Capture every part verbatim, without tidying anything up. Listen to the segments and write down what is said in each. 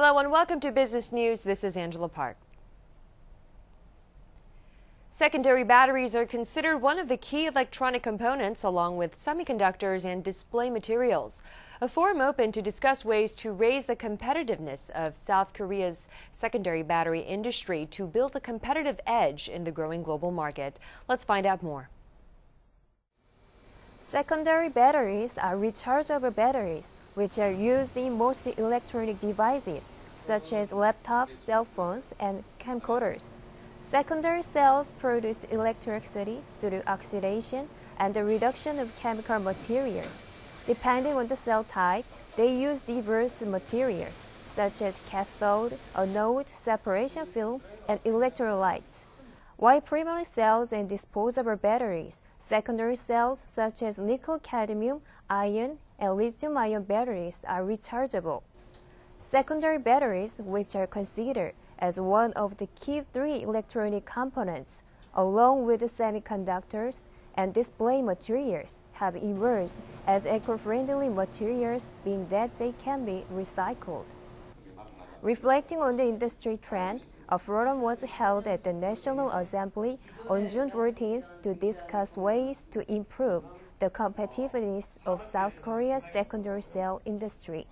Hello and welcome to Business News. This is Angela Park. Secondary batteries are considered one of the key electronic components along with semiconductors and display materials. A forum open to discuss ways to raise the competitiveness of South Korea's secondary battery industry to build a competitive edge in the growing global market. Let's find out more. Secondary batteries are rechargeable batteries, which are used in most electronic devices, such as laptops, cell phones, and camcorders. Secondary cells produce electricity through oxidation and the reduction of chemical materials. Depending on the cell type, they use diverse materials, such as cathode, anode, separation film, and electrolytes. While primary cells and disposable batteries, secondary cells such as nickel-cadmium, iron, and lithium-ion batteries are rechargeable. Secondary batteries, which are considered as one of the key three electronic components, along with the semiconductors and display materials, have emerged as eco-friendly materials, being that they can be recycled. Reflecting on the industry trend, a forum was held at the National Assembly on June fourteenth to discuss ways to improve the competitiveness of South Korea's secondary cell industry.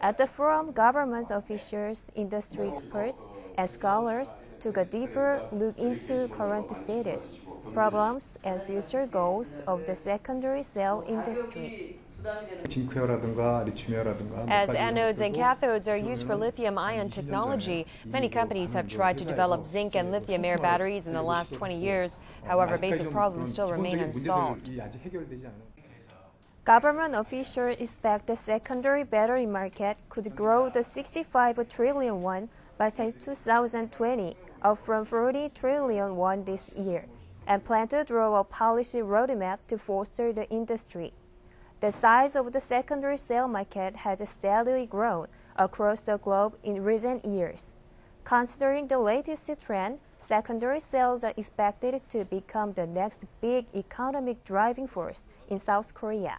At the forum, government officials, industry experts, and scholars took a deeper look into current status, problems, and future goals of the secondary cell industry. As anodes and cathodes are used for lithium-ion technology, many companies have tried to develop zinc and lithium-air batteries in the last twenty years. However, basic problems still remain unsolved. Government officials expect the secondary battery market could grow to sixty-five trillion won by two thousand twenty, up from forty trillion won this year, and plan to draw a policy roadmap to foster the industry. The size of the secondary cell market has steadily grown across the globe in recent years. Considering the latest trend, secondary cells are expected to become the next big economic driving force in South Korea.